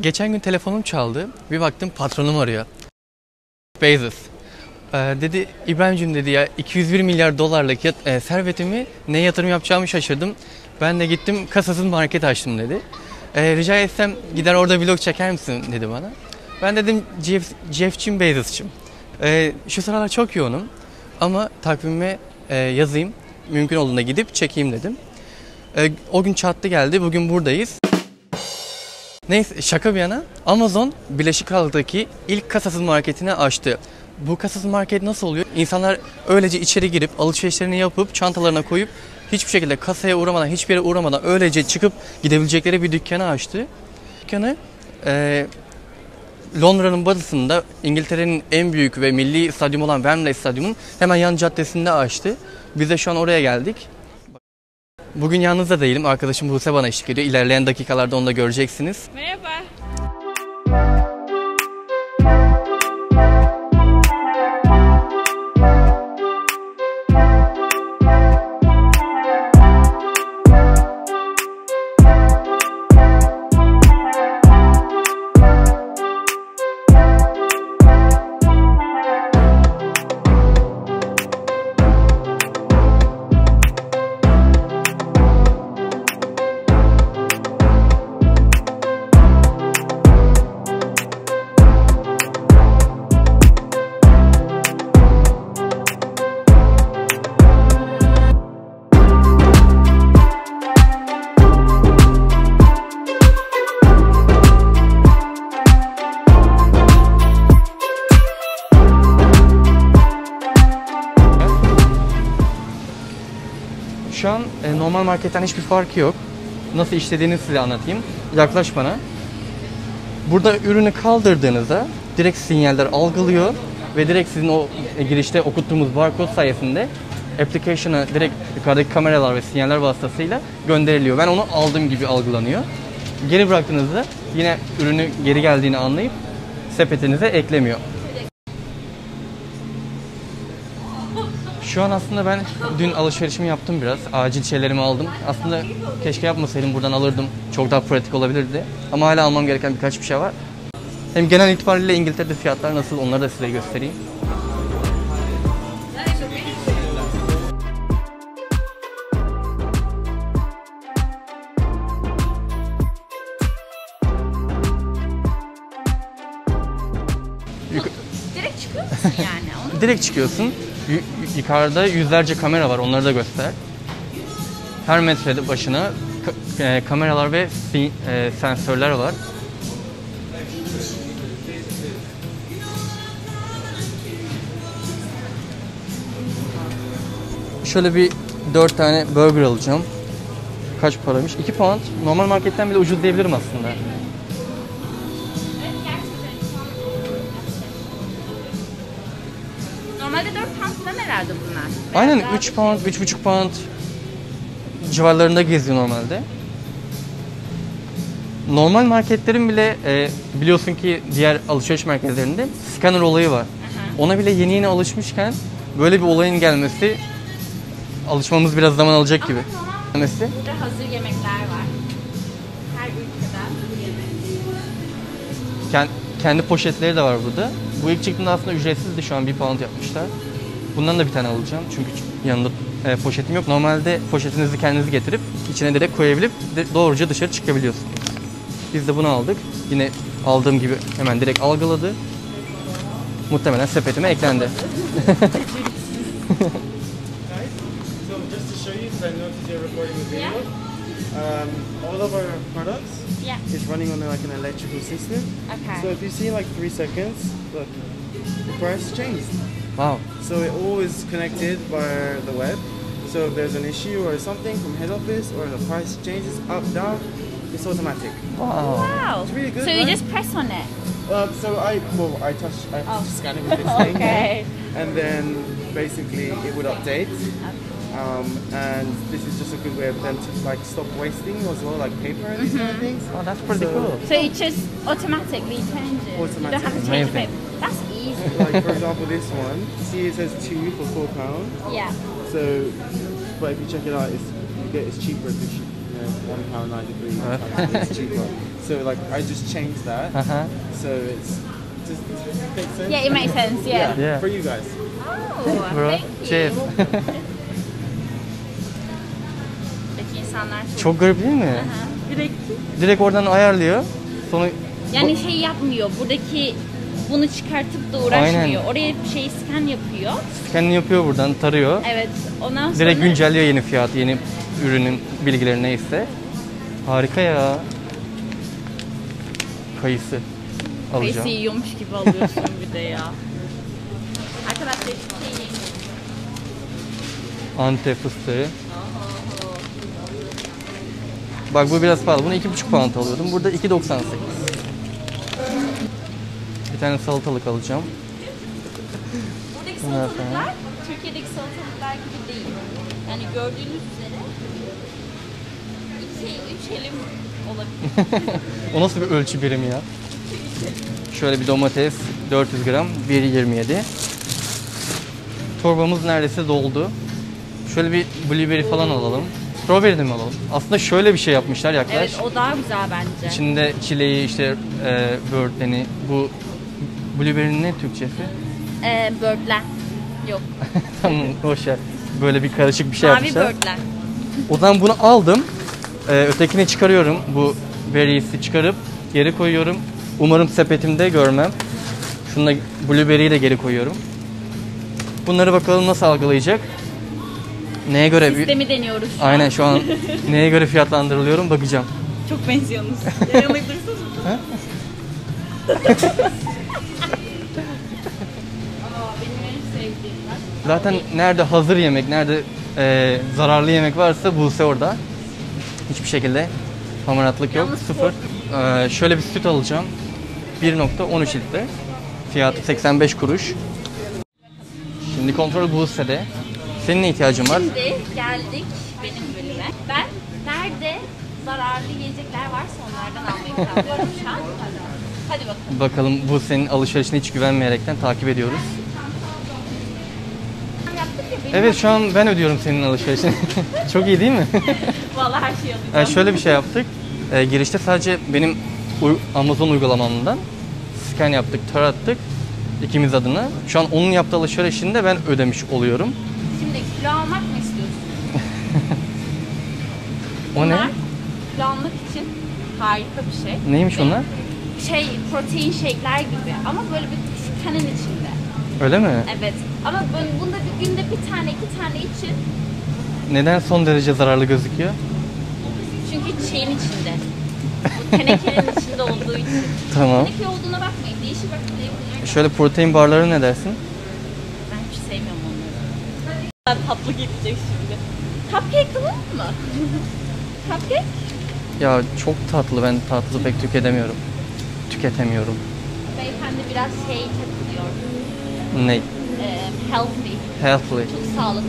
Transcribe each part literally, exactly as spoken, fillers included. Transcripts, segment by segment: Geçen gün telefonum çaldı. Bir baktım patronum arıyor. Bezos. Ee, dedi İbrahim'cim dedi ya iki yüz bir milyar dolarlık e, servetimi neye yatırım yapacağımı şaşırdım. Ben de gittim kasasız market açtım dedi. E, rica etsem gider orada vlog çeker misin dedi bana. Ben dedim Jeff, Jeff'cim Bezos'cim. E, şu sıralar çok yoğunum ama takvimime e, yazayım. Mümkün olduğunda gidip çekeyim dedim. E, o gün çattı geldi. Bugün buradayız. Neyse şaka bir yana Amazon Birleşik Krallık'taki ilk kasasız marketini açtı. Bu kasasız market nasıl oluyor? İnsanlar öylece içeri girip alışverişlerini yapıp çantalarına koyup hiçbir şekilde kasaya uğramadan, hiçbir yere uğramadan öylece çıkıp gidebilecekleri bir dükkanı açtı. Dükkanı e, Londra'nın batısında İngiltere'nin en büyük ve milli stadyumu olan Wembley Stadyumu'nun hemen yan caddesinde açtı. Biz de şu an oraya geldik. Bugün yalnız da değilim. Arkadaşım Hüseyin bana eşlik ediyor. İlerleyen dakikalarda onu da göreceksiniz. Merhaba. Şu an e, normal marketten hiçbir farkı yok. Nasıl işlediğini size anlatayım. Yaklaş bana. Burada ürünü kaldırdığınızda direkt sinyaller algılıyor ve direkt sizin o e, girişte okuttuğumuz barkod sayesinde application'a direkt yukarıdaki kameralar ve sinyaller vasıtasıyla gönderiliyor. Ben onu aldığım gibi algılanıyor. Geri bıraktığınızda yine ürünü geri geldiğini anlayıp sepetinize eklemiyor. Şu an aslında ben dün alışverişimi yaptım biraz. Acil şeylerimi aldım. Aslında keşke yapmasaydım, buradan alırdım. Çok daha pratik olabilirdi. Ama hala almam gereken birkaç bir şey var. Hem genel itibariyle İngiltere'de fiyatlar nasıl, onları da size göstereyim. Direkt çıkıyorsun yani. Direkt çıkıyorsun. Y yukarıda yüzlerce kamera var, onları da göster. Her metrede başına ka e kameralar ve e sensörler var. Şöyle bir dört tane burger alacağım. Kaç paramış? iki pound. Normal marketten bile ucuz diyebilirim aslında. Normalde dört pound herhalde bunlar. Aynen üç pound, üç buçuk pound civarlarında geziyor normalde. Normal marketlerin bile e, biliyorsun ki diğer alışveriş merkezlerinde scanner olayı var. Aha. Ona bile yeni yeni alışmışken böyle bir olayın gelmesi, alışmamız biraz zaman alacak ama gibi. Ama burada hazır yemekler var. Her ülkede hazır yemek. Kend, kendi poşetleri de var burada. Bu ilk çıktığında aslında ücretsizdi, şu an bir pound yapmışlar. Bundan da bir tane alacağım çünkü yanında e, poşetim yok. Normalde poşetinizi kendiniz getirip içine direkt koyabilip doğruca dışarı çıkabiliyorsunuz. Biz de bunu aldık. Yine aldığım gibi hemen direkt algıladı. Muhtemelen sepetime eklendi. Um, all of our products yeah. is running on like an electrical system. Okay. So if you see like three seconds, look, the price changed. Wow. So it always connected by the web. So if there's an issue or something from head office or the price changes up down, it's automatic. Wow. Wow. It's really good. So you right? just press on it. Uh, so I well I touch I oh. scan it with this thing. Okay. And then basically it would update. Okay. Um, and this is just a good way of them to like stop wasting as well, like paper and these mm-hmm. kind of things. Oh, that's pretty so, cool. So it just automatically changes. Automatically. You don't have to change it. That's easy. Like for example, this one. See, it says two for four pound. Yeah. So, but if you check it out, it's, you get it's cheaper if you uh, is one pound ninety-three. Uh-huh. It's cheaper. So like I just changed that. Uh-huh. So it's does, does it make sense? Yeah, it makes sense. Yeah. Yeah. Yeah. For you guys. Oh, bro. Thank you. Cheers. Çok, çok garip değil mi? Aha. Direkt direkt oradan ayarlıyor. Sonra yani şey yapmıyor. Buradaki bunu çıkartıp da uğraşmıyor. Aynen. Oraya bir şey scan yapıyor. Scan yapıyor buradan, tarıyor. Evet. Ondan sonra direkt güncelliyor yeni fiyat, yeni ürünün bilgileri neyse. Harika ya. Kayısı alacağım. Kayısı yiyormuş gibi alıyorsun bir de ya. Arkadaşlar hiç şey Antep fıstığı. Bak bu biraz pahalı. Bunu iki buçuk pound alıyordum. Burada iki doksan sekiz. Bir tane salatalık alacağım. Buradaki salatalıklar Türkiye'deki salatalıklar gibi değil. Yani gördüğünüz üzere iki, üç elim olabilir. O nasıl bir ölçü birimi ya? Şöyle bir domates dört yüz gram bir yirmi yedi. Torbamız neredeyse doldu. Şöyle bir blueberry falan alalım. Strawberry de mi alalım? Aslında şöyle bir şey yapmışlar yaklaş. Evet, o daha güzel bence. İçinde çileği, işte e, böğürtleni, bu blueberry'nin ne Türkçesi? Eee böğürtlen. Yok. Tamam, hoş ya. Böyle bir karışık bir şey mavi yapmışlar. Mavi böğürtlen. O zaman bunu aldım. E, ötekini çıkarıyorum. Bu berry'si çıkarıp geri koyuyorum. Umarım sepetimde görmem. Şununla blueberry'i de geri koyuyorum. Bunları bakalım nasıl algılayacak. Neye göre sistemi deniyoruz şu aynen an. Şu an neye göre fiyatlandırılıyorum bakacağım. Çok benziyorsunuz. Yanıma gidiyorsunuz mu? Zaten nerede hazır yemek, nerede e, zararlı yemek varsa Buse orada. Hiçbir şekilde hamaratlık yok. Yalnız sıfır. Ee, şöyle bir süt alacağım. bir nokta on üç litre. Fiyatı seksen beş kuruş. Şimdi kontrol Buse'de. Senin ne ihtiyacın var? Şimdi geldik benim bölüme. Ben nerede zararlı yiyecekler varsa onlardan almaya çalışıyorum şu an. Hadi bakalım. Bakalım bu senin alışverişine hiç güvenmeyerekten takip ediyoruz. Ya, evet şu an ben ödüyorum senin alışverişini. Çok iyi değil mi? Vallahi her şeyi alacağım. Yani şöyle bir şey yaptık. E, girişte sadece benim Amazon uygulamamdan scan yaptık, tarattık ikimiz adına. Şu an onun yaptığı alışverişini de ben ödemiş oluyorum. Kilo almak mı istiyorsun? O onlar, ne? Kilo almak için harika bir şey. Neymiş onlar? Şey, protein shake'ler gibi ama böyle bir küçük kanenin içinde. Öyle mi? Evet. Ama böyle bunda bir günde bir tane, iki tane için. Neden son derece zararlı gözüküyor? Çünkü şeyin içinde. Bu tenekenin içinde olduğu için. Tamam. Teneke olduğuna bakmayın. Değişik bakmayın. Şöyle protein barları ne dersin? Ben hiç sevmiyorum onu. Ben tatlı gidecek şimdi. Cupcake alalım mı? Cupcake? Ya çok tatlı. Ben tatlı pek tüketemiyorum. Tüketemiyorum. Beyefendi biraz şey takılıyor. Ne? Ee, healthy. Healthy. Çok sağlıklı.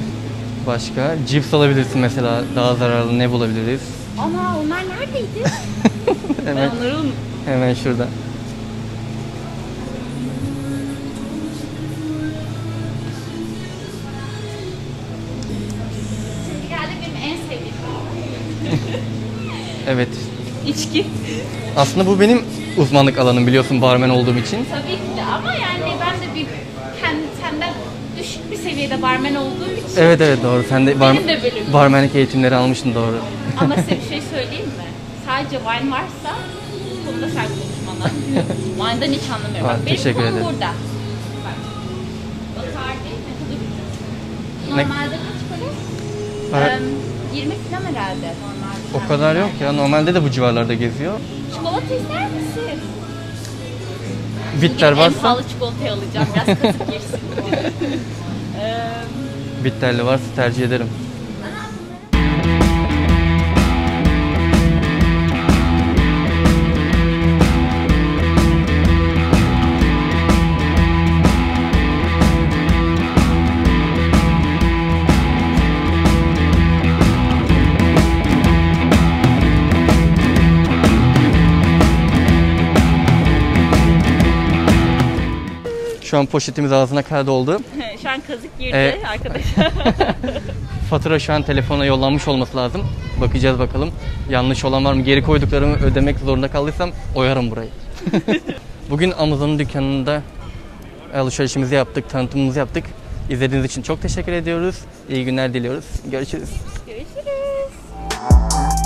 Başka? Cips alabilirsin mesela. Daha zararlı ne bulabiliriz? Ana onlar neredeydi? Hemen, ben onları unuttum. Hemen şurada. Evet. İçki. Aslında bu benim uzmanlık alanım biliyorsun barmen olduğum için. Tabii ki de ama yani ben de bir kendi senden düşük bir seviyede barmen olduğum için. Evet evet doğru. Sen de, bar de barmenlik eğitimleri almıştın doğru. Ama size bir şey söyleyeyim mi? Sadece wine varsa konuda sen konuşmadan. Wine'dan hiç anlamıyorum. Bak, benim teşekkür ederim. Burada. Bak. Bakar değil mi? Normalde kaç para? Evet. yirmi falan herhalde normalde. O kadar yok ya. Normalde de bu civarlarda geziyor. Çikolata ister misin? Bitter varsa. En pahalı çikolatayı alacağım. Biraz kasık geçsin. Bitterli varsa tercih ederim. Şu an poşetimiz ağzına kadar doldu. Şu an kazık girdi ee, arkadaşlar. Fatura şu an telefona yollanmış olması lazım. Bakacağız bakalım. Yanlış olan var mı? Geri koyduklarımı ödemek zorunda kaldıysam oyarım burayı. Bugün Amazon'un dükkanında alışverişimizi yaptık, tanıtımımızı yaptık. İzlediğiniz için çok teşekkür ediyoruz. İyi günler diliyoruz. Görüşürüz. Görüşürüz.